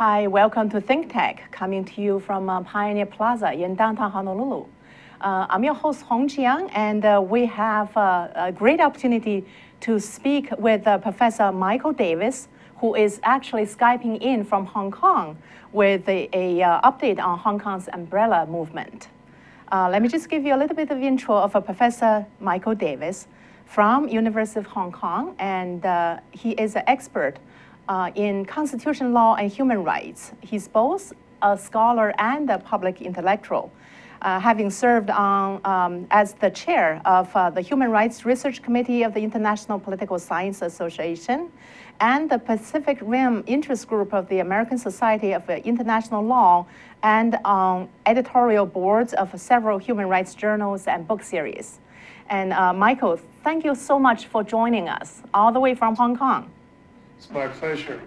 Hi, welcome to Think Tech, coming to you from Pioneer Plaza in downtown Honolulu. I'm your host, Hong Jiang, and we have a great opportunity to speak with Professor Michael Davis, who is actually Skyping in from Hong Kong with an update on Hong Kong's umbrella movement. Let me just give you a little bit of intro of Professor Michael Davis from University of Hong Kong, and he is an expert in constitutional law and human rights. He's both a scholar and a public intellectual, having served on, as the chair of the Human Rights Research Committee of the International Political Science Association and the Pacific Rim Interest Group of the American Society of International Law, and on editorial boards of several human rights journals and book series. And Michael, thank you so much for joining us all the way from Hong Kong. It's my pleasure.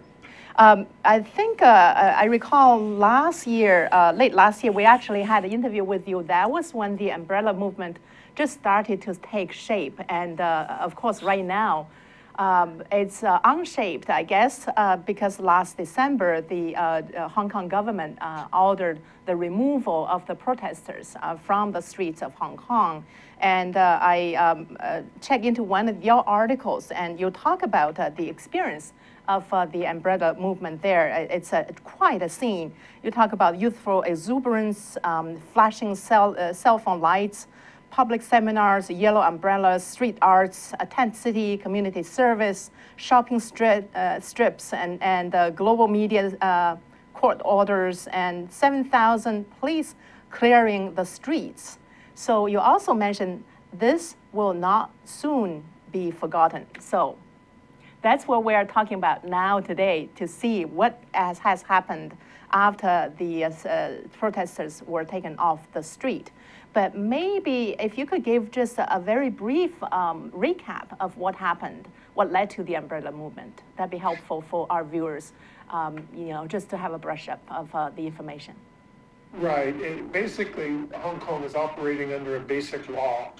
I think I recall last year, late last year, we actually had an interview with you. That was when the umbrella movement just started to take shape. And of course, right now, it's unshaped, I guess, because last December, the Hong Kong government ordered the removal of the protesters from the streets of Hong Kong. And I checked into one of your articles, and you talk about the experience of the umbrella movement there. It's quite a scene. You talk about youthful exuberance, flashing cell phone lights, public seminars, yellow umbrellas, street arts, tent city, community service, shopping strips, and global media court orders, and 7,000 police clearing the streets. So you also mentioned this will not soon be forgotten. So that's what we're talking about now today, to see what has happened after the protesters were taken off the street. But maybe if you could give just a very brief recap of what happened, what led to the umbrella movement, that'd be helpful for our viewers, you know, just to have a brush up of the information. Right. It, basically, Hong Kong is operating under a basic law.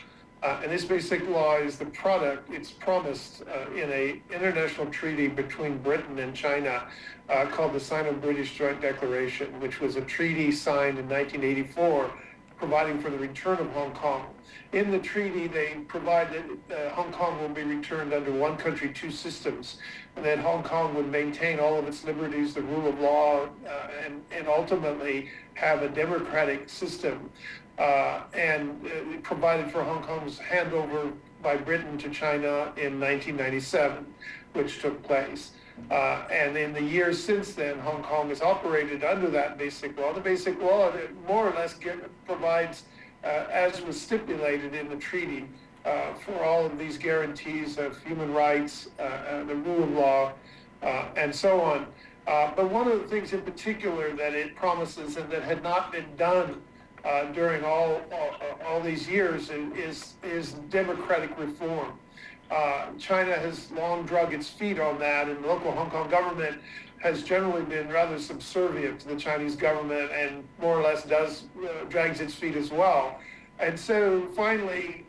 And this basic law is the product, it's promised in an international treaty between Britain and China called the Sino-British Joint Declaration, which was a treaty signed in 1984 providing for the return of Hong Kong. In the treaty, they provide that Hong Kong will be returned under one country, two systems, and that Hong Kong would maintain all of its liberties, the rule of law, and ultimately have a democratic system. And it provided for Hong Kong's handover by Britain to China in 1997, which took place. And in the years since then, Hong Kong has operated under that basic law. The basic law more or less provides, as was stipulated in the treaty, for all of these guarantees of human rights, the rule of law, and so on. But one of the things in particular that it promises and that had not been done during all these years is democratic reform. China has long drug its feet on that, and the local Hong Kong government has generally been rather subservient to the Chinese government and more or less does drags its feet as well. And so finally,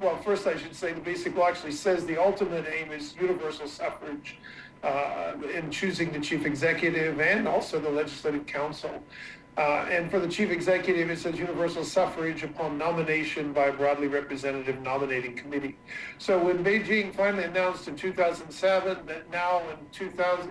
well, first I should say the basic law actually says the ultimate aim is universal suffrage in choosing the chief executive and also the legislative council. And for the chief executive, it says universal suffrage upon nomination by a broadly representative nominating committee. So when Beijing finally announced in 2007 that now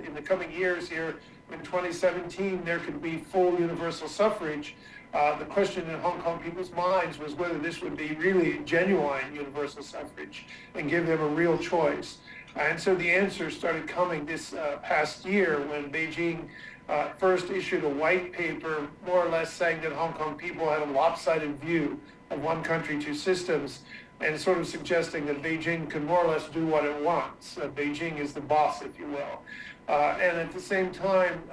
in the coming years here, in 2017, there could be full universal suffrage, the question in Hong Kong people's minds was whether this would be really genuine universal suffrage and give them a real choice. And so the answer started coming this past year when Beijing first issued a white paper, more or less saying that Hong Kong people had a lopsided view of one country, two systems, and sort of suggesting that Beijing can more or less do what it wants. Beijing is the boss, if you will. And at the same time,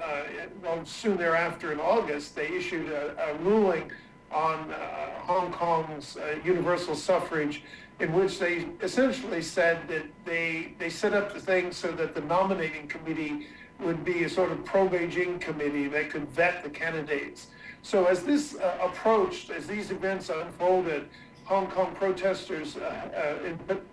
well, soon thereafter in August, they issued a ruling on Hong Kong's universal suffrage, in which they essentially said that they set up the thing so that the nominating committee would be a sort of pro-Beijing committee that could vet the candidates. So as this approached, as these events unfolded, Hong Kong protesters,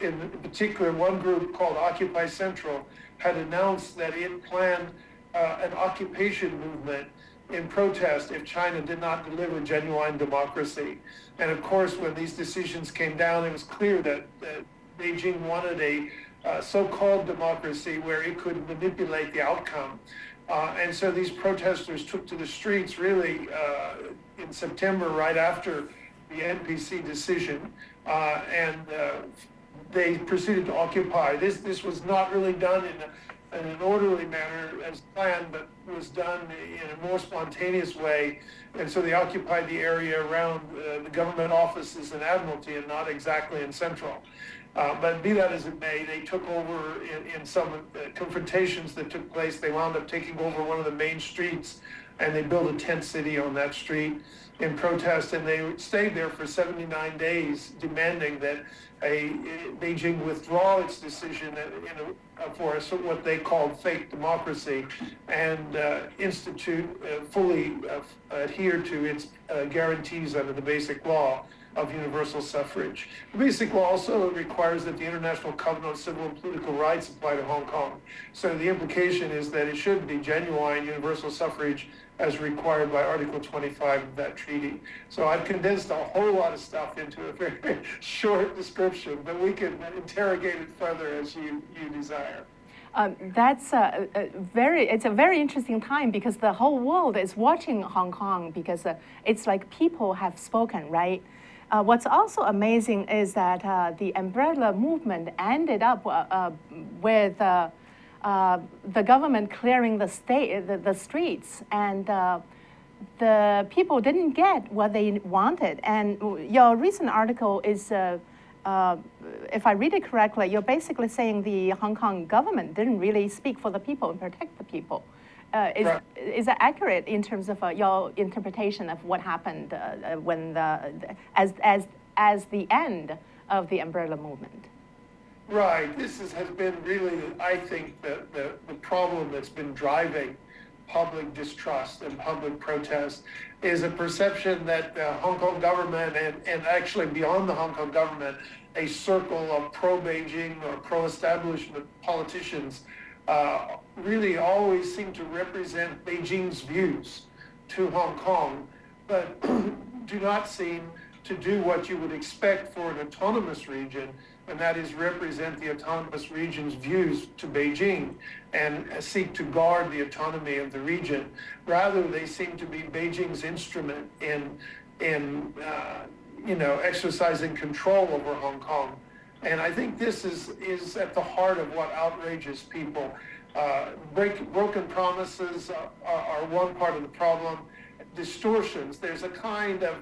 in particular one group called Occupy Central, had announced that it planned an occupation movement in protest if China did not deliver genuine democracy. And of course, when these decisions came down, it was clear that, Beijing wanted a so-called democracy where it could manipulate the outcome. And so these protesters took to the streets really in September, right after the NPC decision, and they proceeded to occupy. This was not really done in an orderly manner as planned, but was done in a more spontaneous way. And so they occupied the area around the government offices in Admiralty and not exactly in Central. But be that as it may, they took over in some confrontations that took place. They wound up taking over one of the main streets, and they built a tent city on that street in protest, and they stayed there for 79 days, demanding that Beijing withdraw its decision for what they called fake democracy and institute, fully adhere to its guarantees under the Basic Law of universal suffrage. The Basic Law also requires that the International Covenant of Civil and Political Rights apply to Hong Kong. So the implication is that it should be genuine universal suffrage as required by Article 25 of that treaty. So I've condensed a whole lot of stuff into a very short description, but we can interrogate it further as you desire. That's it's a very interesting time, because the whole world is watching Hong Kong, because it's like people have spoken, right? What's also amazing is that the Umbrella Movement ended up with the government clearing the streets, and the people didn't get what they wanted. And your recent article is, if I read it correctly, you're basically saying the Hong Kong government didn't really speak for the people and protect the people. Right. Is that accurate in terms of your interpretation of what happened when as the end of the Umbrella Movement? Right. This has been really, I think, the problem that's been driving public distrust and public protest is a perception that the Hong Kong government, and actually beyond the Hong Kong government, a circle of pro-Beijing or pro-establishment politicians really always seem to represent Beijing's views to Hong Kong, but do not seem to do what you would expect for an autonomous region, and that is represent the autonomous region's views to Beijing and seek to guard the autonomy of the region. Rather, they seem to be Beijing's instrument in you know, exercising control over Hong Kong. And I think this is at the heart of what outrages people. Broken promises are one part of the problem. Distortions, there's a kind of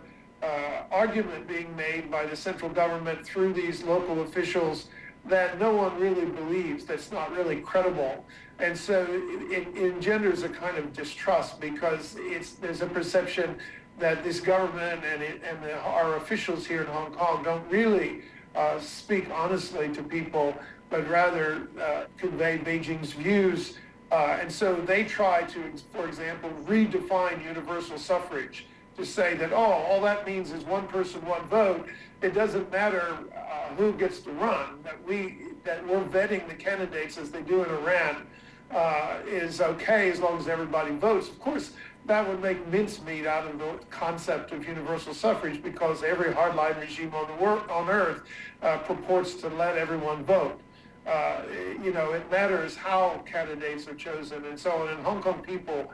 argument being made by the central government through these local officials that no one really believes, that's not really credible. And so it engenders a kind of distrust, because there's a perception that this government and our officials here in Hong Kong don't really speak honestly to people, but rather convey Beijing's views. And so they try to, for example, redefine universal suffrage to say that, all that means is one person, one vote. It doesn't matter who gets to run. That we're vetting the candidates as they do in Iran is okay as long as everybody votes. Of course, that would make mincemeat out of the concept of universal suffrage, because every hardline regime on earth purports to let everyone vote. You know, it matters how candidates are chosen and so on. And Hong Kong people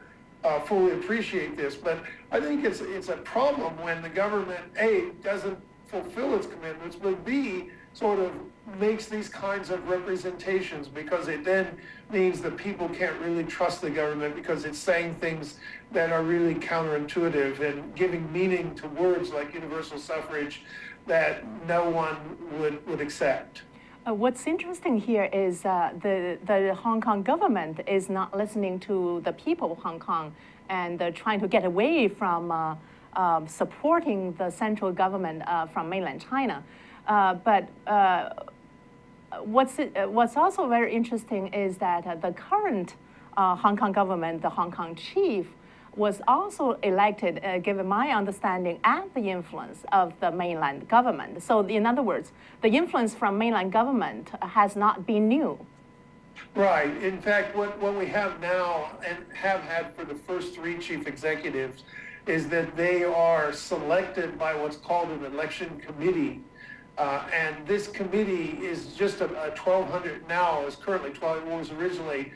fully appreciate this, but I think it's a problem when the government, A, doesn't fulfill its commitments, but B, sort of makes these kinds of representations, because it then means that people can't really trust the government, because it's saying things that are really counterintuitive and giving meaning to words like universal suffrage that no one would accept. What's interesting here is the Hong Kong government is not listening to the people of Hong Kong, and they're trying to get away from supporting the central government from mainland China. But what's also very interesting is that the current Hong Kong government, the Hong Kong chief, was also elected, given my understanding, at the influence of the mainland government. So in other words, the influence from mainland government has not been new. Right. In fact, what we have now and have had for the first three chief executives is that they are selected by what's called an election committee. And this committee is just a 1,200 now, is currently 12, was originally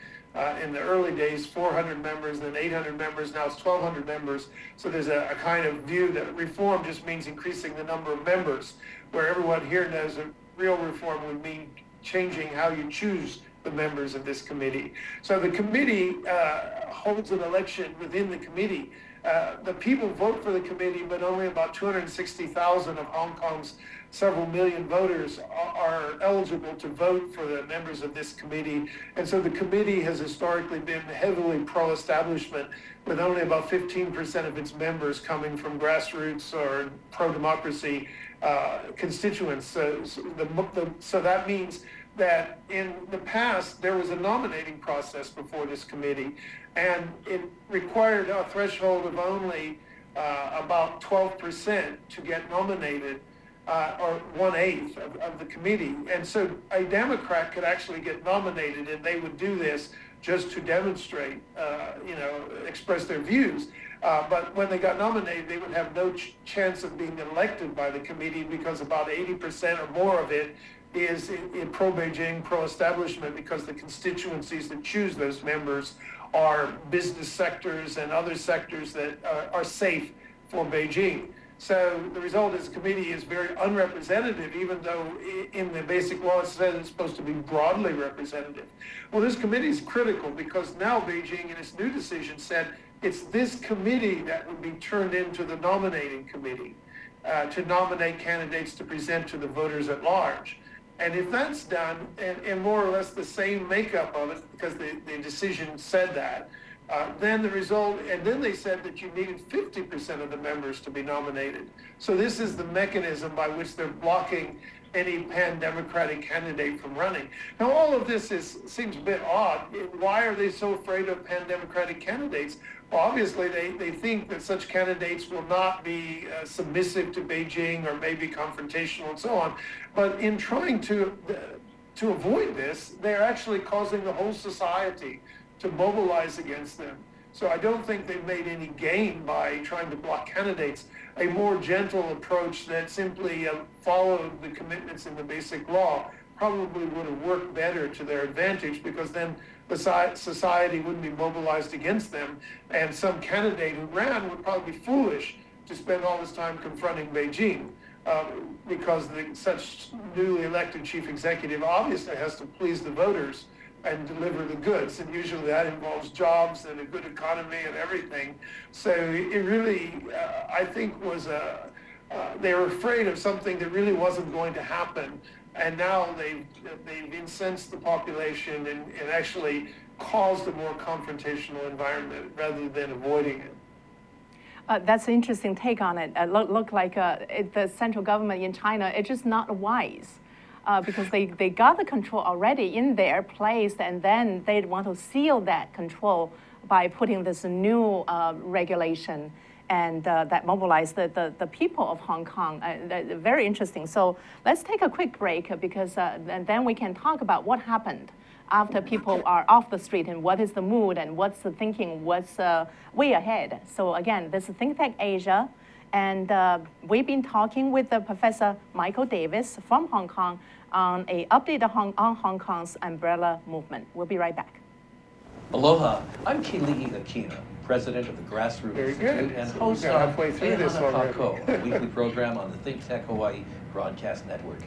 in the early days 400 members, then 800 members, now it's 1,200 members. So there's a kind of view that reform just means increasing the number of members, where everyone here knows that real reform would mean changing how you choose the members of this committee. So the committee holds an election within the committee. The people vote for the committee, but only about 260,000 of Hong Kong's several million voters are eligible to vote for the members of this committee. And so the committee has historically been heavily pro-establishment, with only about 15% of its members coming from grassroots or pro-democracy constituents. So that means that in the past, there was a nominating process before this committee, and it required a threshold of only about 12% to get nominated, or 1/8 of the committee. And so a Democrat could actually get nominated, and they would do this just to demonstrate, express their views. But when they got nominated, they would have no chance of being elected by the committee, because about 80% or more of it is in pro-Beijing, pro-establishment, because the constituencies that choose those members are business sectors and other sectors that are safe for Beijing. So the result is the committee is very unrepresentative, even though in the basic law it says it's supposed to be broadly representative. Well, this committee is critical, because now Beijing, in its new decision, said it's this committee that would be turned into the nominating committee to nominate candidates to present to the voters at large. And if that's done, and more or less the same makeup of it, because the decision said that, then the result, and then they said that you needed 50% of the members to be nominated. So this is the mechanism by which they're blocking any pan-democratic candidate from running. Now, all of this seems a bit odd. Why are they so afraid of pan-democratic candidates? Well, obviously, they think that such candidates will not be submissive to Beijing or maybe confrontational and so on. But in trying to avoid this, they're actually causing the whole society to mobilize against them. So I don't think they've made any gain by trying to block candidates. A more gentle approach that simply followed the commitments in the basic law probably would have worked better to their advantage, because then society wouldn't be mobilized against them, and some candidate who ran would probably be foolish to spend all this time confronting Beijing, because such newly elected chief executive obviously has to please the voters and deliver the goods, and usually that involves jobs and a good economy and everything. So it really, I think, was they were afraid of something that really wasn't going to happen, and now they've incensed the population and actually caused a more confrontational environment rather than avoiding it. That's an interesting take on it. Look like the central government in China, it's just not wise. Because they got the control already in their place, and then they'd want to seal that control by putting this new regulation and that mobilized the people of Hong Kong. Very interesting. So let's take a quick break, because and then we can talk about what happened after people are off the street, and what is the mood, and what's the thinking, what's way ahead. So again, this is ThinkTech Asia. And we've been talking with Professor Michael Davis from Hong Kong on an update on Hong Kong's umbrella movement. We'll be right back. Aloha, I'm Kili Akina, president of the Grassroots Institute and host of Ahana Kākou, a weekly program on the Think Tech Hawaii Broadcast Network.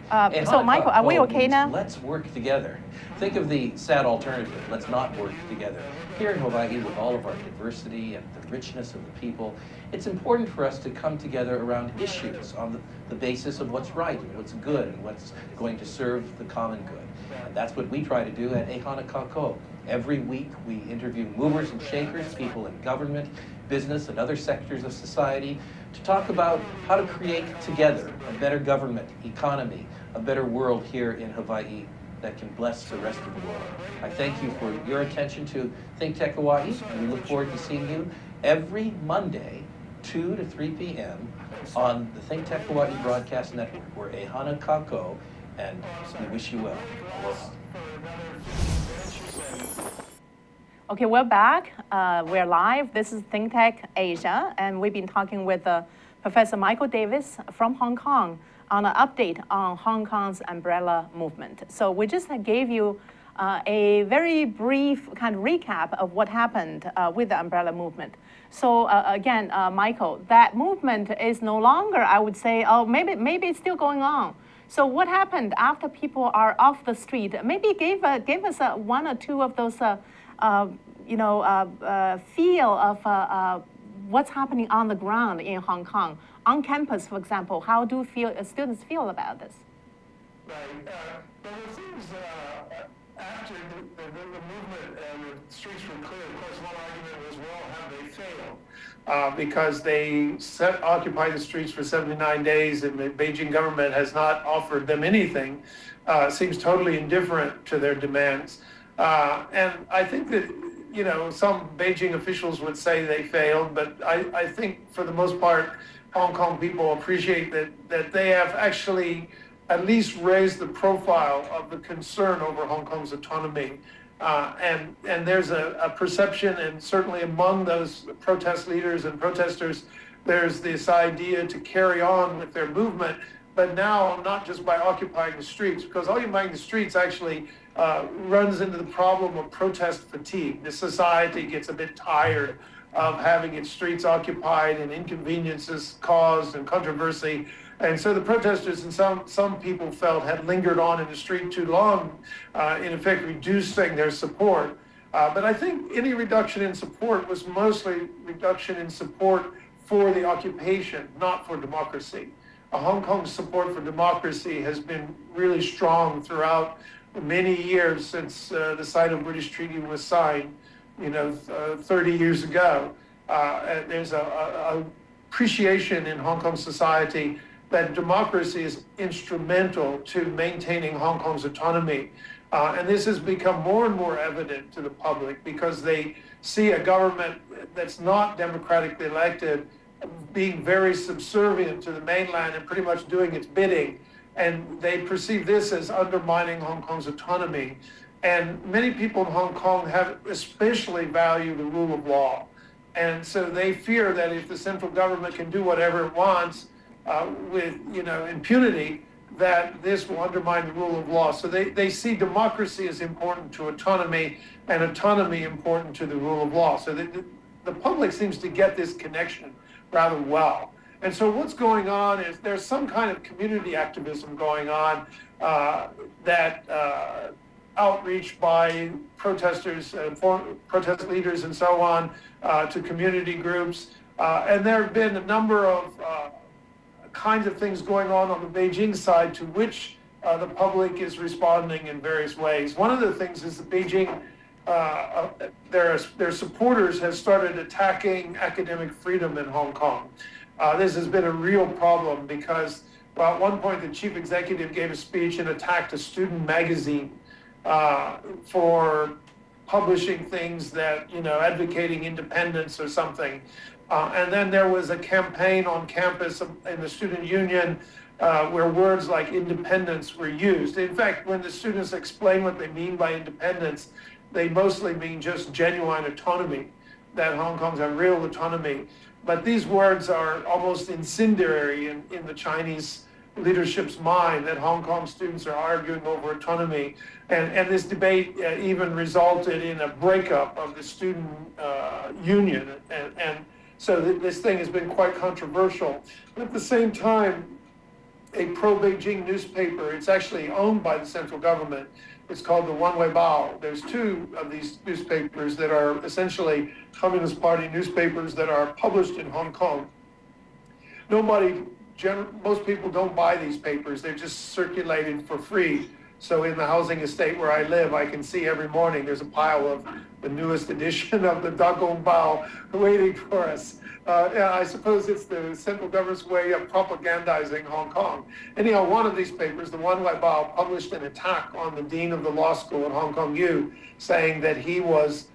So, Michael, are we okay now? Let's work together. Think of the sad alternative, let's not work together. Here in Hawaii, with all of our diversity and the richness of the people, it's important for us to come together around issues on the basis of what's right and what's good and what's going to serve the common good. And that's what we try to do at Ahana Kākou. Every week, we interview movers and shakers, people in government, business, and other sectors of society, to talk about how to create together a better government, economy, a better world here in Hawaii that can bless the rest of the world. I thank you for your attention to Think Tech Hawaii, and we look forward to seeing you every Monday, 2 to 3 p.m. on the Think Tech Hawaii Broadcast Network. We're Ahana Kākou, and we wish you well. Aloha. Okay, we're back. We're live. This is ThinkTech Asia, and we've been talking with Professor Michael Davis from Hong Kong on an update on Hong Kong's umbrella movement. So we just gave you a very brief kind of recap of what happened with the umbrella movement. So again, Michael, that movement is no longer, I would say, oh, maybe it's still going on. So what happened after people are off the street? Maybe give us one or two of those feel of what's happening on the ground in Hong Kong, on campus, for example. How do students feel about this? Right. Well, it seems after the movement and the streets were clear, of course, one argument was, well, have they failed? Because they occupied the streets for 79 days, and the Beijing government has not offered them anything, seems totally indifferent to their demands. And I think that, you know, some Beijing officials would say they failed, but I think for the most part, Hong Kong people appreciate that they have actually at least raised the profile of the concern over Hong Kong's autonomy. And there's a perception, and certainly among those protest leaders and protesters, there's this idea to carry on with their movement, but now not just by occupying the streets, because occupying the streets actually runs into the problem of protest fatigue. The society gets a bit tired of having its streets occupied and inconveniences caused and controversy. And so the protesters and some people felt had lingered on in the street too long, in effect reducing their support. But I think any reduction in support was mostly reduction in support for the occupation, not for democracy. Hong Kong's support for democracy has been really strong throughout many years since the Sino-British Treaty was signed, you know, 30 years ago. And there's a appreciation in Hong Kong society that democracy is instrumental to maintaining Hong Kong's autonomy. And this has become more and more evident to the public because they see a government that's not democratically elected being very subservient to the mainland and pretty much doing its bidding. And they perceive this as undermining Hong Kong's autonomy. And many people in Hong Kong have especially valued the rule of law. And so they fear that if the central government can do whatever it wants with, you know, impunity, that this will undermine the rule of law. So they see democracy as important to autonomy and autonomy important to the rule of law. So the public seems to get this connection rather well. And so what's going on is there's some kind of community activism going on that outreach by protesters, protest leaders and so on to community groups. And there have been a number of kinds of things going on the Beijing side to which the public is responding in various ways. One of the things is that Beijing, their supporters have started attacking academic freedom in Hong Kong. This has been a real problem because, well, at one point the chief executive gave a speech and attacked a student magazine for publishing things that, you know, advocating independence or something. And then there was a campaign on campus in the student union where words like independence were used. In fact, when the students explain what they mean by independence, they mostly mean just genuine autonomy, that Hong Kong's a real autonomy. But these words are almost incendiary in the Chinese leadership's mind, that Hong Kong students are arguing over autonomy. And this debate even resulted in a breakup of the student union. And so this thing has been quite controversial. But at the same time, a pro-Beijing newspaper, it's actually owned by the central government. It's called the Wen Wei Po. There's two of these newspapers that are essentially Communist Party newspapers that are published in Hong Kong. Most people don't buy these papers. They're just circulated for free. So in the housing estate where I live, I can see every morning there's a pile of the newest edition of the Da Gong Bao waiting for us. I suppose it's the central government's way of propagandizing Hong Kong. Anyhow, one of these papers, the Wen Wei Po, published an attack on the dean of the law school at Hong Kong U, saying that he was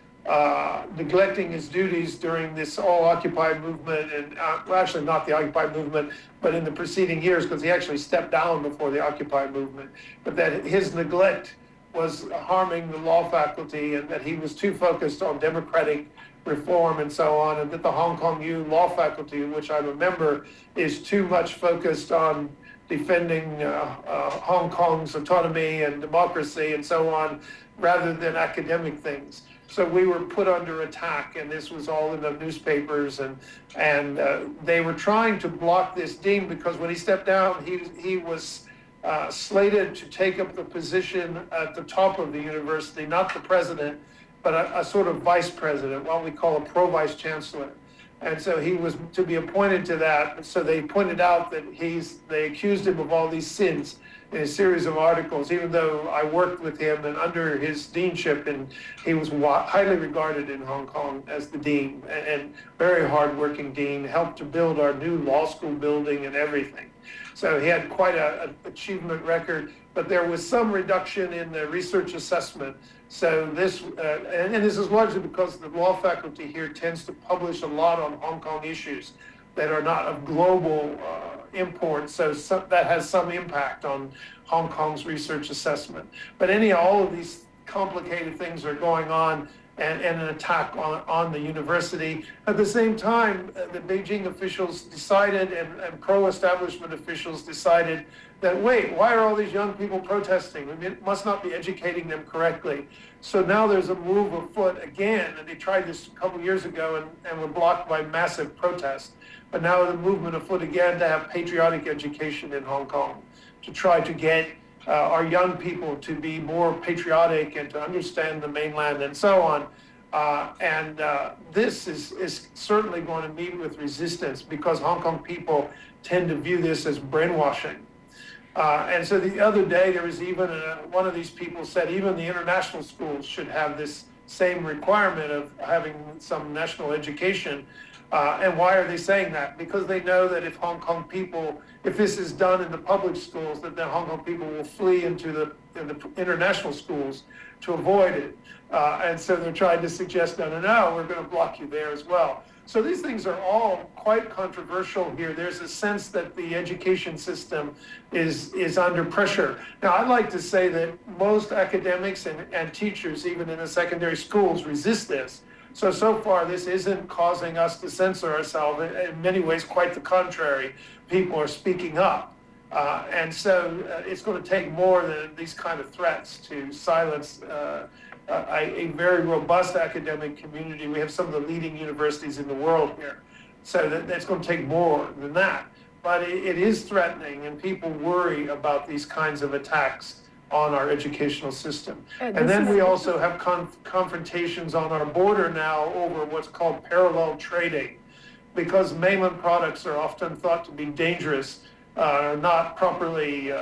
neglecting his duties during this all-Occupy movement, and well, actually not the Occupy movement, but in the preceding years, because he actually stepped down before the Occupy movement, but that his neglect was harming the law faculty, and that he was too focused on democratic reform and so on, and that the Hong Kong U law faculty, which I'm a member, is too much focused on defending Hong Kong's autonomy and democracy and so on, rather than academic things. So we were put under attack, and this was all in the newspapers, and they were trying to block this dean, because when he stepped down, he was slated to take up the position at the top of the university, not the president, but a sort of vice president, what we call a pro-vice chancellor. And so he was to be appointed to that. So they pointed out that they accused him of all these sins in a series of articles, even though I worked with him and under his deanship, and he was highly regarded in Hong Kong as the dean, and very hardworking dean, helped to build our new law school building and everything. So he had quite an achievement record, but there was some reduction in the research assessment. So this, and this is largely because the law faculty here tends to publish a lot on Hong Kong issues that are not of global import, so that has some impact on Hong Kong's research assessment. But anyhow, all of these complicated things are going on, and an attack on the university. At the same time, the Beijing officials decided, and pro-establishment officials decided, that wait, why are all these young people protesting? We must not be educating them correctly. So now there's a move afoot again, and they tried this a couple years ago and were blocked by massive protests. But now the movement afoot again to have patriotic education in Hong Kong, to try to get our young people to be more patriotic and to understand the mainland and so on. This is certainly going to meet with resistance, because Hong Kong people tend to view this as brainwashing. And so the other day, there was even one of these people said even the international schools should have this same requirement of having some national education. And why are they saying that? Because they know that if Hong Kong people, if this is done in the public schools, that the Hong Kong people will flee into the international schools to avoid it. And so they're trying to suggest, no, we're going to block you there as well. So these things are all quite controversial here. There's a sense that the education system is under pressure. Now, I'd like to say that most academics and teachers, even in the secondary schools, resist this. So far, this isn't causing us to censor ourselves. In many ways, quite the contrary. People are speaking up. And so it's going to take more than these kind of threats to silence a very robust academic community. We have some of the leading universities in the world here. So that's going to take more than that. But it is threatening, and people worry about these kinds of attacks on our educational system. And then we also have confrontations on our border now over what's called parallel trading, because mainland products are often thought to be dangerous, not properly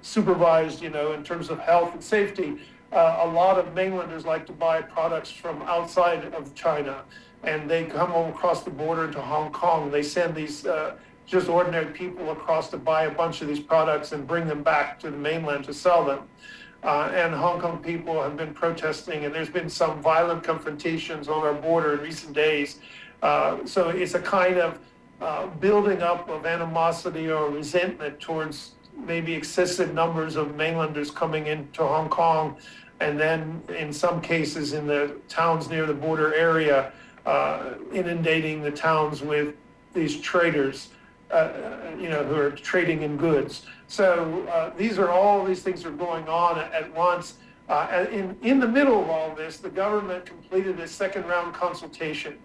supervised, in terms of health and safety. A lot of mainlanders like to buy products from outside of China, and they come across the border to Hong Kong. They send these just ordinary people across to buy a bunch of these products and bring them back to the mainland to sell them. And Hong Kong people have been protesting, and there's been some violent confrontations on our border in recent days. So it's a kind of building up of animosity or resentment towards maybe excessive numbers of mainlanders coming into Hong Kong. And then in some cases in the towns near the border area, inundating the towns with these traders, who are trading in goods. So these things are going on at once. In the middle of all this, the government completed a second round consultation.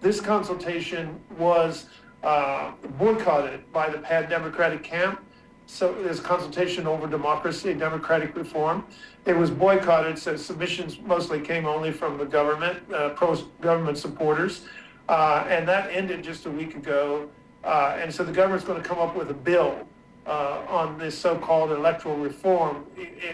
This consultation was boycotted by the pan-democratic camp. So there's consultation over democracy and democratic reform. It was boycotted, so submissions mostly came only from the government, pro-government supporters. And that ended just a week ago. And so the government's going to come up with a bill on this so-called electoral reform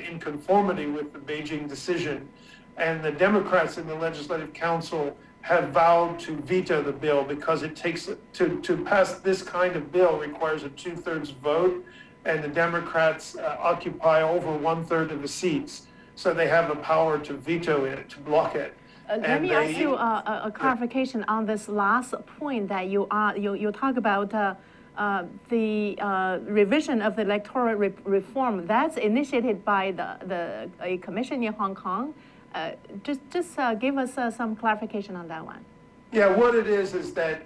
in conformity with the Beijing decision. And the Democrats in the Legislative Council have vowed to veto the bill, because it takes to pass this kind of bill requires a two-thirds vote, and the Democrats occupy over one-third of the seats. So they have the power to veto it, to block it. Let me ask you a clarification on this last point that you talk about the revision of the electoral reform that's initiated by a commission in Hong Kong. Just give us some clarification on that one. Yeah, what it is that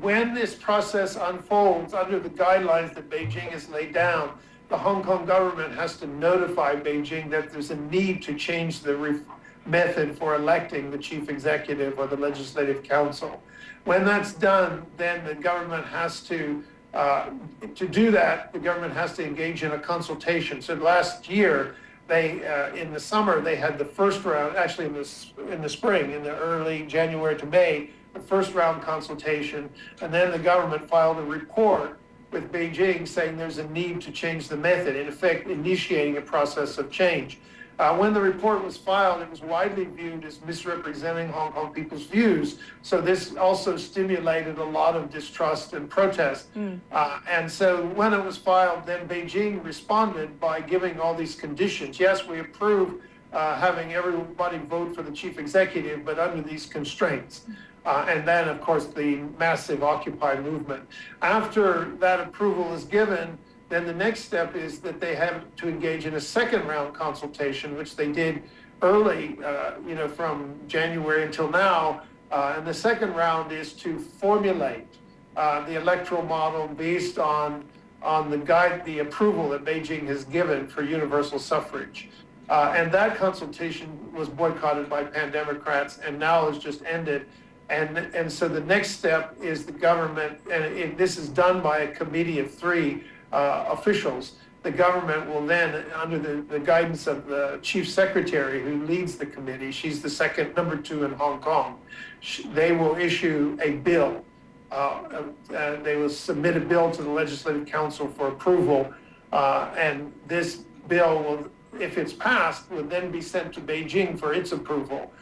when this process unfolds under the guidelines that Beijing has laid down, the Hong Kong government has to notify Beijing that there's a need to change the method for electing the chief executive or the legislative council. When that's done, then the government has to do that, the government has to engage in a consultation. So last year, they in the summer, they had the first round, actually in the spring, in the early January to May, the first round consultation, and then the government filed a report with Beijing saying there's a need to change the method, in effect initiating a process of change. When the report was filed, it was widely viewed as misrepresenting Hong Kong people's views. So this also stimulated a lot of distrust and protest. And so when it was filed, then Beijing responded by giving all these conditions. Yes, we approve having everybody vote for the chief executive, but under these constraints. And then, of course, the massive Occupy movement. After that approval is given, then the next step is that they have to engage in a second round consultation, which they did early, you know, from January until now. And the second round is to formulate the electoral model based on the approval that Beijing has given for universal suffrage. And that consultation was boycotted by pan-Democrats and now has just ended. And so the next step is the government, and this is done by a committee of three officials. The government will then, under the guidance of the chief secretary who leads the committee, she's the number two in Hong Kong, they will issue a bill. They will submit a bill to the Legislative Council for approval, and this bill will, if it's passed, will then be sent to Beijing for its approval,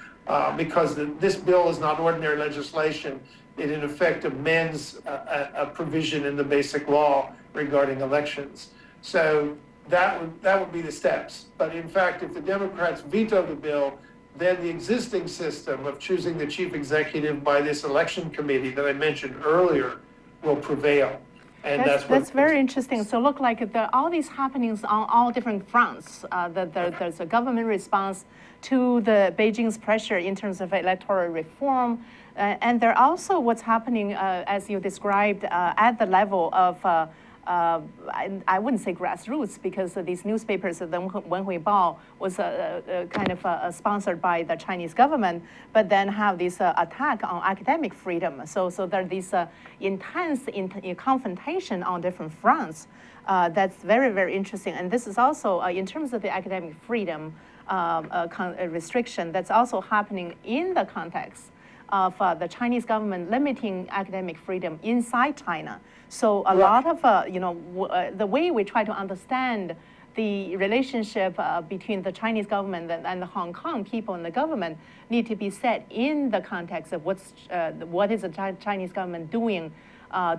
because this bill is not ordinary legislation. It in effect amends a provision in the basic law regarding elections. So that would be the steps. But in fact, if the Democrats veto the bill, then the existing system of choosing the chief executive by this election committee that I mentioned earlier will prevail. And that's very interesting. So look like there are all these happenings on all different fronts. There's a government response to the Beijing's pressure in terms of electoral reform. And there are also what's happening, as you described, at the level of, I wouldn't say grassroots, because these newspapers, the Wen Wei Po was kind of sponsored by the Chinese government, but then have this attack on academic freedom. So there are these intense confrontation on different fronts. That's very, very interesting. And this is also, in terms of the academic freedom restriction, that's also happening in the context of the Chinese government limiting academic freedom inside China. So a lot of, you know, the way we try to understand the relationship between the Chinese government and the Hong Kong people and the government need to be set in the context of what is the Chinese government doing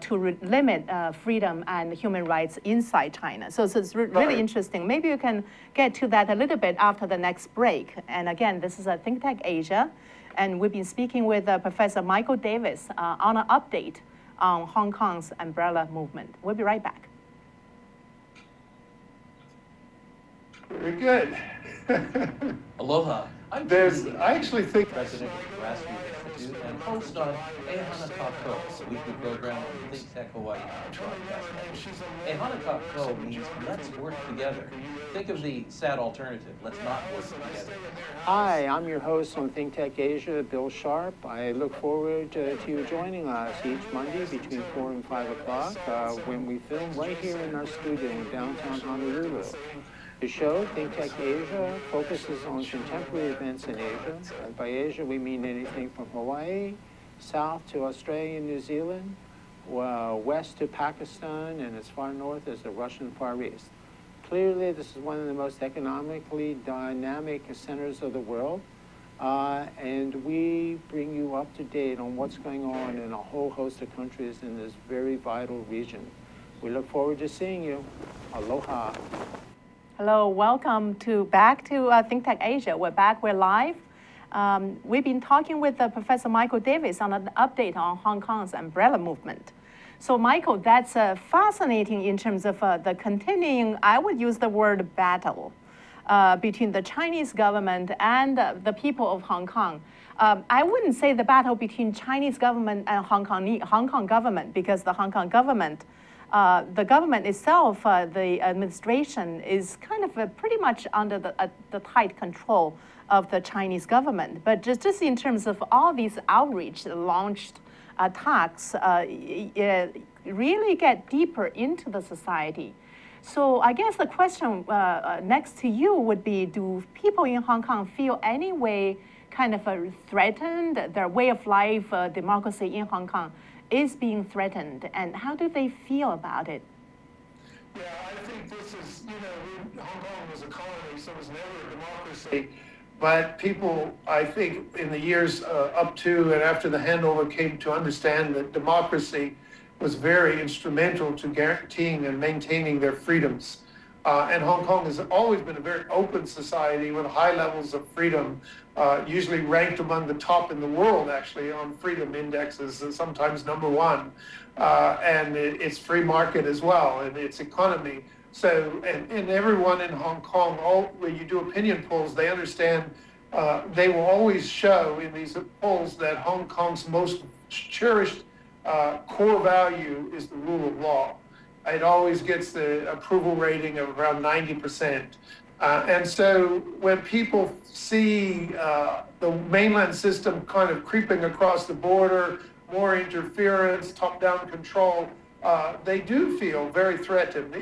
to limit freedom and human rights inside China. So it's really interesting. Maybe you can get to that a little bit after the next break. And again, this is ThinkTech Asia. And we've been speaking with Professor Michael Davis on an update on Hong Kong's umbrella movement. We'll be right back. Very good. Aloha. I actually think President of Grassroots Institute and host on Ahana Kākou, a weekly program on Think Tech Hawaii Broadcast Network. Ahana Kākou means let's work together. Think of the sad alternative, let's not work together. Hi, I'm your host on Think Tech Asia, Bill Sharp. I look forward to you joining us each Monday between 4 and 5 o'clock when we film right here in our studio in downtown Honolulu. The show, ThinkTech Asia, focuses on contemporary events in Asia. And by Asia, we mean anything from Hawaii, south to Australia and New Zealand, west to Pakistan, and as far north as the Russian Far East. Clearly, this is one of the most economically dynamic centers of the world. And we bring you up to date on what's going on in a whole host of countries in this very vital region. We look forward to seeing you. Aloha. Hello, welcome back to ThinkTech Asia. We're back, we're live. We've been talking with Professor Michael Davis on an update on Hong Kong's umbrella movement. So Michael, that's fascinating in terms of the continuing, I would use the word battle, between the Chinese government and the people of Hong Kong. I wouldn't say the battle between Chinese government and Hong Kong government, because the Hong Kong government, the government itself, the administration is kind of pretty much under the tight control of the Chinese government. But just in terms of all these outreach launched attacks, really get deeper into the society. So I guess the question next to you would be, do people in Hong Kong feel any way kind of threatened, their way of life, democracy in Hong Kong is being threatened, and how do they feel about it? Yeah, I think this is, you know, Hong Kong was a colony, so it was never a democracy. But people, I think, in the years up to and after the handover came to understand that democracy was very instrumental to guaranteeing and maintaining their freedoms. And Hong Kong has always been a very open society with high levels of freedom, usually ranked among the top in the world, actually, on freedom indexes, and sometimes #1. And its free market as well, and its economy. So, and everyone in Hong Kong, when you do opinion polls, they understand, they will always show in these polls that Hong Kong's most cherished core value is the rule of law. It always gets the approval rating of around 90%. And so when people see the mainland system kind of creeping across the border, more interference, top-down control, they do feel very threatened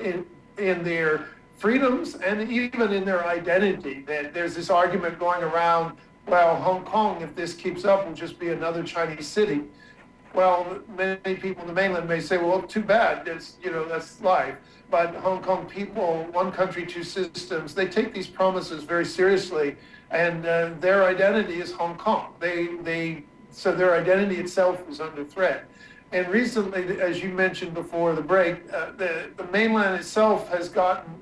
in their freedoms and even in their identity. That there's this argument going around, well, Hong Kong, if this keeps up, will just be another Chinese city. Well, many people in the mainland may say, well, too bad, that's, you know, that's life. But Hong Kong people, one country, two systems, they take these promises very seriously, and their identity is Hong Kong. So their identity itself is under threat. And recently, as you mentioned before the break, the mainland itself has gotten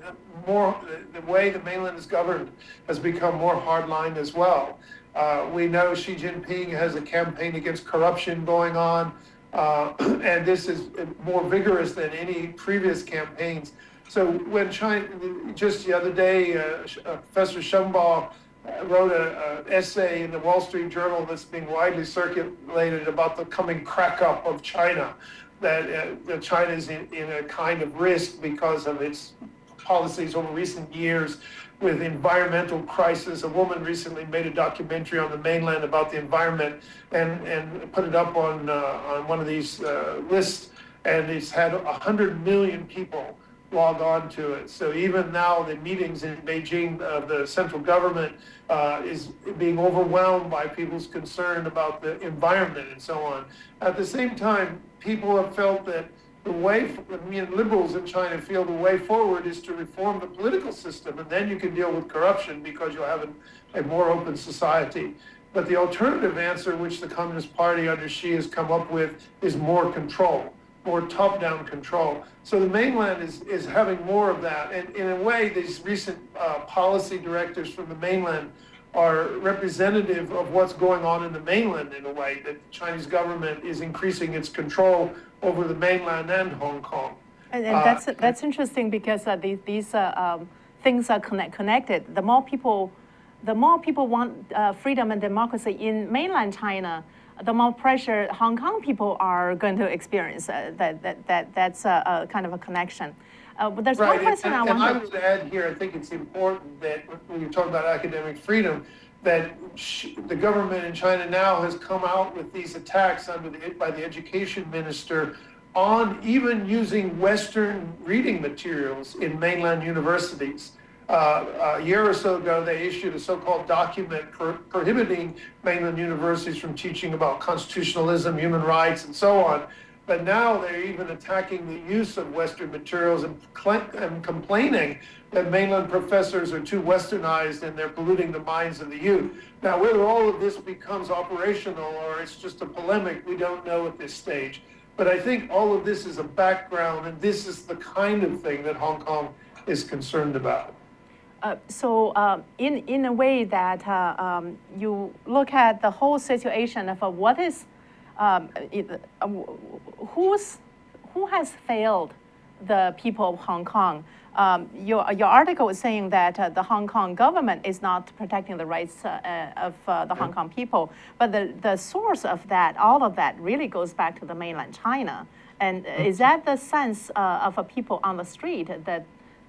more, the way the mainland is governed has become more hardline as well. We know Xi Jinping has a campaign against corruption going on, and this is more vigorous than any previous campaigns. So when China, just the other day, Professor Shambaugh wrote an essay in the Wall Street Journal that's being widely circulated about the coming crack up of China, that China is in a kind of risk because of its policies over recent years with environmental crisis. A woman recently made a documentary on the mainland about the environment and put it up on one of these lists, and it's had 100 million people log on to it. So even now the meetings in Beijing of the central government is being overwhelmed by people's concern about the environment and so on. At the same time, people have felt that the way, I mean, liberals in China feel the way forward is to reform the political system, and then you can deal with corruption because you'll have a more open society. But the alternative answer, which the Communist Party under Xi has come up with, is more control, more top-down control. So the mainland is having more of that. And in a way, these recent policy directives from the mainland are representative of what's going on in the mainland, in a way that the Chinese government is increasing its control over the mainland and Hong Kong. And that's interesting, because these things are connected. The more people want freedom and democracy in mainland China, the more pressure Hong Kong people are going to experience. That's kind of a connection. But there's one question I want to... I would add here, I think it's important that when you talk about academic freedom, that the government in China now has come out with these attacks by the education minister on even using Western reading materials in mainland universities. A year or so ago, they issued a so-called document prohibiting mainland universities from teaching about constitutionalism, human rights, and so on. But now they're even attacking the use of Western materials and complaining that mainland professors are too Westernized and they're polluting the minds of the youth. Now, whether all of this becomes operational or it's just a polemic, we don't know at this stage. But I think all of this is a background, and this is the kind of thing that Hong Kong is concerned about. So in a way that you look at the whole situation of what is whose who has failed the people of Hong Kong? Your article is saying that the Hong Kong government is not protecting the rights of the Hong Kong people, but the source of that, all of that, really goes back to the mainland China. And is that the sense of a people on the street, that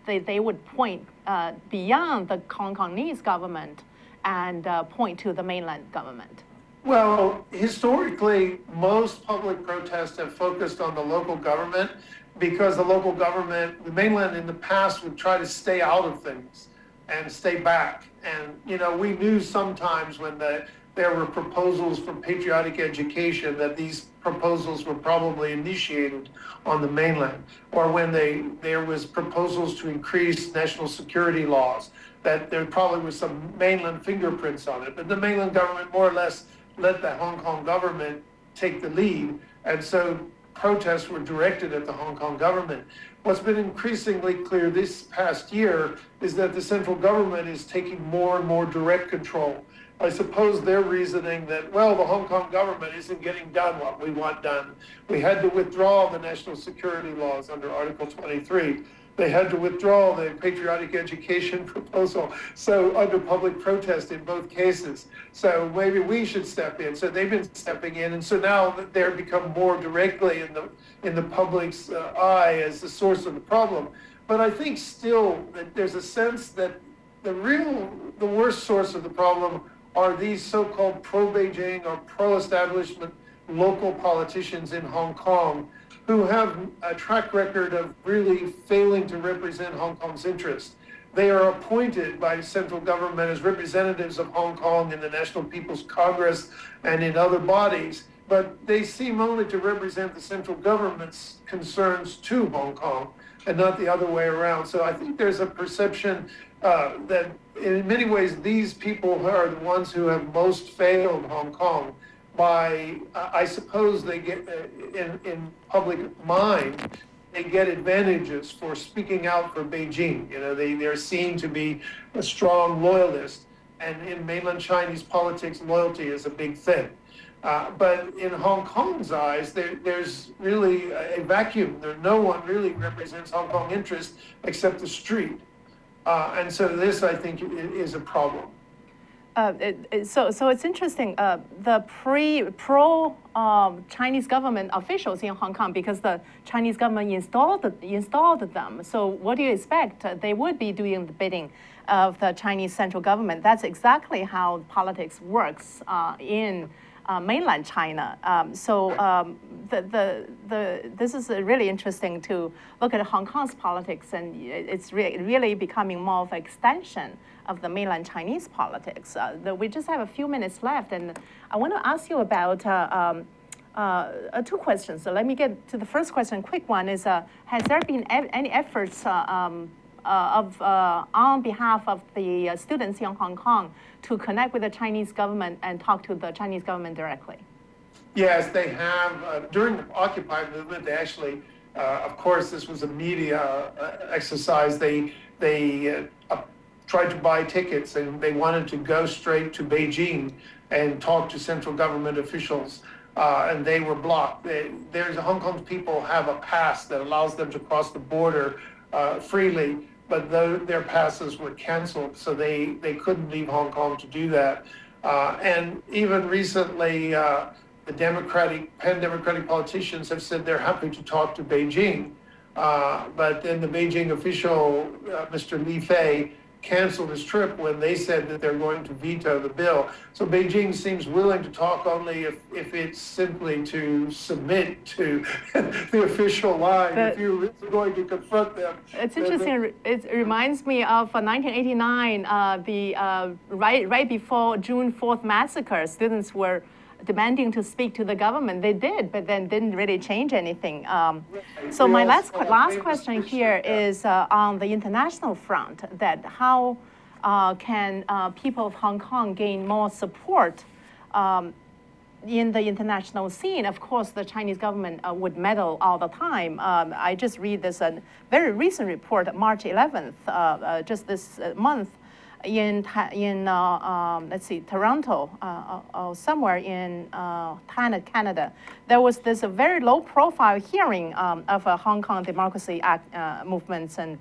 they would point beyond the Hong Kongese government and point to the mainland government? Well, historically, most public protests have focused on the local government, because the local government, the mainland in the past, would try to stay out of things and stay back. And, you know, we knew sometimes when there were proposals for patriotic education that these proposals were probably initiated on the mainland, or when there was proposals to increase national security laws, that there probably was some mainland fingerprints on it. But the mainland government more or less let the Hong Kong government take the lead. And so protests were directed at the Hong Kong government. What's been increasingly clear this past year is that the central government is taking more and more direct control. I suppose their reasoning that, well, the Hong Kong government isn't getting done what we want done. We had to withdraw the national security laws under Article 23. They had to withdraw the patriotic education proposal, so under public protest in both cases. So maybe we should step in. So they've been stepping in, and so now they're become more directly in the public's eye as the source of the problem. But I think still that there's a sense that the worst source of the problem are these so-called pro-Beijing or pro-establishment local politicians in Hong Kong, who have a track record of really failing to represent Hong Kong's interests. They are appointed by central government as representatives of Hong Kong in the National People's Congress and in other bodies, but they seem only to represent the central government's concerns to Hong Kong and not the other way around. So I think there's a perception that in many ways these people are the ones who have most failed Hong Kong. By, I suppose they get, in public mind, they get advantages for speaking out for Beijing. You know, they're seen to be a strong loyalist, and in mainland Chinese politics, loyalty is a big thing. But in Hong Kong's eyes, there's really a vacuum. No one really represents Hong Kong interests except the street. And so this, I think, is a problem. So it's interesting, the pro-Chinese government officials in Hong Kong, because the Chinese government installed them. So what do you expect? They would be doing the bidding of the Chinese central government. That's exactly how politics works in mainland China. This is really interesting to look at Hong Kong's politics, and it's really becoming more of an extension of the mainland Chinese politics. We just have a few minutes left, and I want to ask you about two questions. So let me get to the first question. Quick one is: has there been any efforts on behalf of the students in Hong Kong to connect with the Chinese government and talk to the Chinese government directly? Yes, they have. During the Occupy movement, they actually, of course, this was a media exercise. They tried to buy tickets, and they wanted to go straight to Beijing and talk to central government officials, and they were blocked. Hong Kong people have a pass that allows them to cross the border freely, but their passes were canceled, so they couldn't leave Hong Kong to do that. And even recently, the pan-democratic politicians have said they're happy to talk to Beijing, but then the Beijing official, Mr. Li Fei, canceled his trip when they said that they're going to veto the bill. So Beijing seems willing to talk only if it's simply to submit to the official line. But if you're going to confront them. It's interesting. It reminds me of 1989, right before June 4th massacre, students were demanding to speak to the government. They did, but then didn't really change anything. So my last question here is on the international front, that how can people of Hong Kong gain more support in the international scene? Of course, the Chinese government would meddle all the time. I just read this very recent report, March 11th, just this month, Toronto or somewhere in Canada, there was this very low-profile hearing of a Hong Kong Democracy Act movements and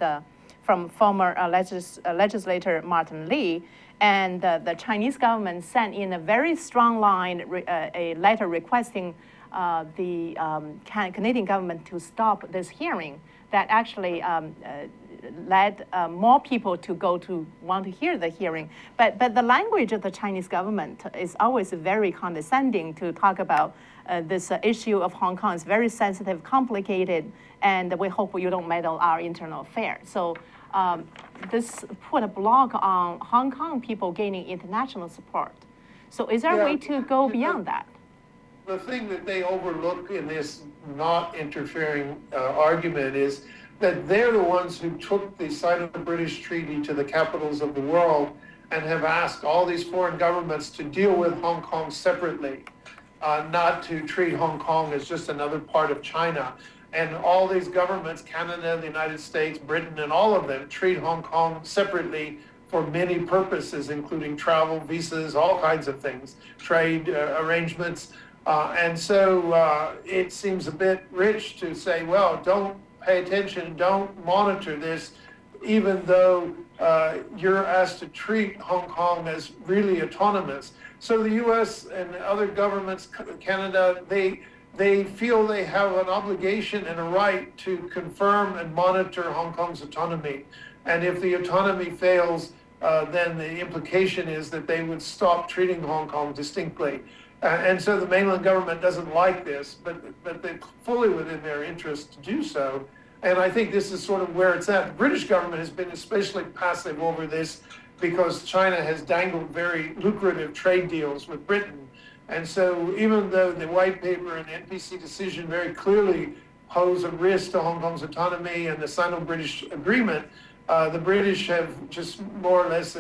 from former legislator Martin Lee, and the Chinese government sent in a very strong line, a letter requesting the Canadian government to stop this hearing. That actually led more people to go to want to hear the hearing. But the language of the Chinese government is always very condescending to talk about this issue of Hong Kong. It's very sensitive, complicated, and we hope you don't meddle our internal affairs. So this put a block on Hong Kong people gaining international support. So is there a way to go beyond that? The thing that they overlook in this not interfering argument is that they're the ones who took the Sino-British Treaty to the capitals of the world and have asked all these foreign governments to deal with Hong Kong separately, not to treat Hong Kong as just another part of China. And all these governments, Canada, the United States, Britain, and all of them, treat Hong Kong separately for many purposes, including travel, visas, all kinds of things, trade arrangements. And so it seems a bit rich to say, well, don't pay attention, don't monitor this, even though you're asked to treat Hong Kong as really autonomous. So the U.S. and other governments, Canada, they feel they have an obligation and a right to confirm and monitor Hong Kong's autonomy. And if the autonomy fails, then the implication is that they would stop treating Hong Kong distinctly. And so the mainland government doesn't like this, but they're fully within their interest to do so. And I think this is sort of where it's at. The British government has been especially passive over this because China has dangled very lucrative trade deals with Britain. And so even though the white paper and the NPC decision very clearly pose a risk to Hong Kong's autonomy and the Sino-British agreement, the British have just more or less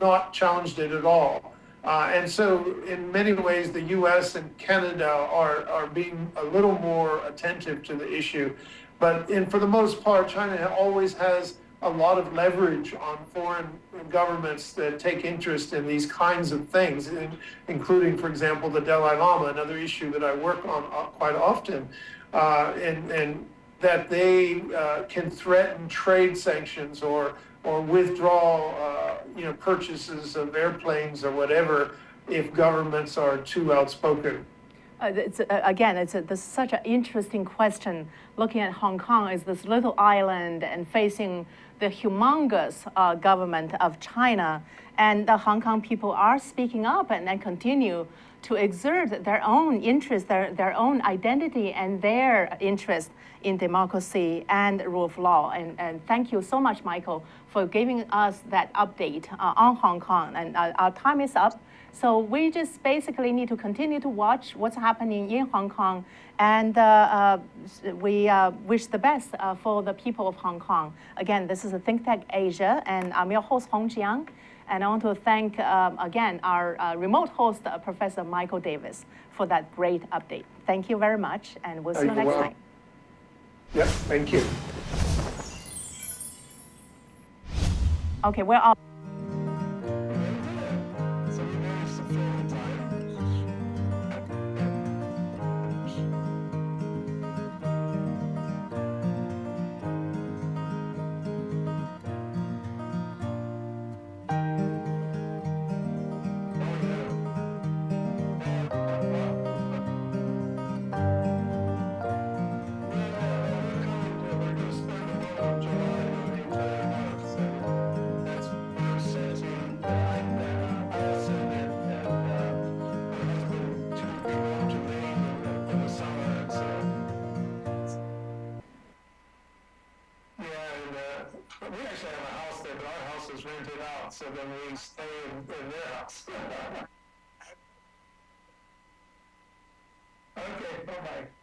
not challenged it at all. And so, in many ways, the U.S. and Canada are being a little more attentive to the issue. But for the most part, China always has a lot of leverage on foreign governments that take interest in these kinds of things, including, for example, the Dalai Lama, another issue that I work on quite often, and that they can threaten trade sanctions or withdraw purchases of airplanes or whatever if governments are too outspoken. This is such an interesting question. Looking at Hong Kong as this little island and facing the humongous government of China, and the Hong Kong people are speaking up and then continue to exert their own interests, their own identity and their interest in democracy and rule of law. And thank you so much, Michael, for giving us that update on Hong Kong. And our time is up. So we just basically need to continue to watch what's happening in Hong Kong. And we wish the best for the people of Hong Kong. Again, this is ThinkTech Asia, and I'm your host, Hong Jiang. And I want to thank, again, our remote host, Professor Michael Davis, for that great update. Thank you very much, and we'll see you next time. Yes, thank you. Okay, we're off. Okay, bye-bye.